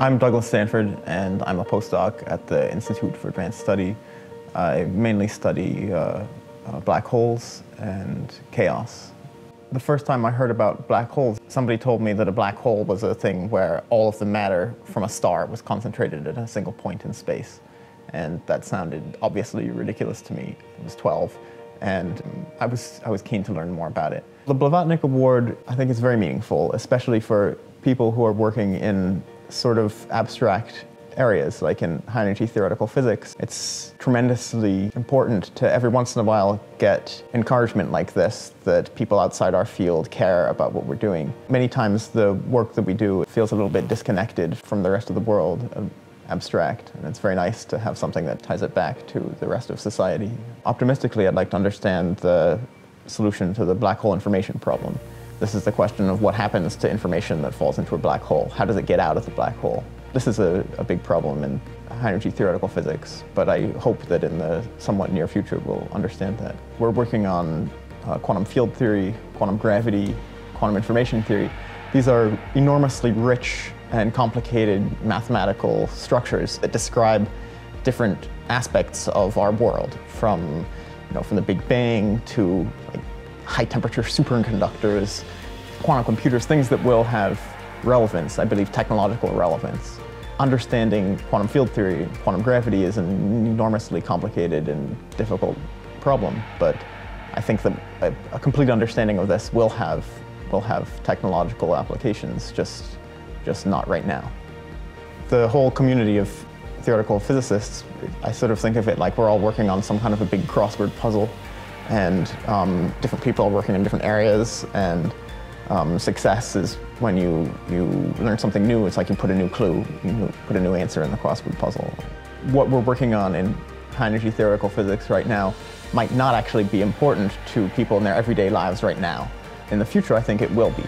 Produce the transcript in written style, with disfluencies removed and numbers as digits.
I'm Douglas Stanford, and I'm a postdoc at the Institute for Advanced Study. I mainly study black holes and chaos. The first time I heard about black holes, somebody told me that a black hole was a thing where all of the matter from a star was concentrated at a single point in space. And that sounded obviously ridiculous to me. I was 12, and I was keen to learn more about it. The Blavatnik Award, I think, is very meaningful, especially for people who are working in sort of abstract areas, like in high-energy theoretical physics. It's tremendously important to every once in a while get encouragement like this, that people outside our field care about what we're doing. Many times the work that we do feels a little bit disconnected from the rest of the world, abstract, and it's very nice to have something that ties it back to the rest of society. Optimistically, I'd like to understand the solution to the black hole information problem. This is the question of what happens to information that falls into a black hole. How does it get out of the black hole? This is a big problem in high-energy theoretical physics, but I hope that in the somewhat near future we'll understand that. We're working on quantum field theory, quantum gravity, quantum information theory. These are enormously rich and complicated mathematical structures that describe different aspects of our world, from the Big Bang to high-temperature superconductors, quantum computers, things that will have relevance, I believe technological relevance. Understanding quantum field theory, quantum gravity, is an enormously complicated and difficult problem, but I think that a complete understanding of this will have technological applications, just not right now. The whole community of theoretical physicists, I sort of think of it like we're all working on some kind of a big crossword puzzle, and different people are working in different areas, and success is when you learn something new. It's like you put a new clue, you put a new answer in the crossword puzzle. What we're working on in high-energy theoretical physics right now might not actually be important to people in their everyday lives right now. In the future, I think it will be.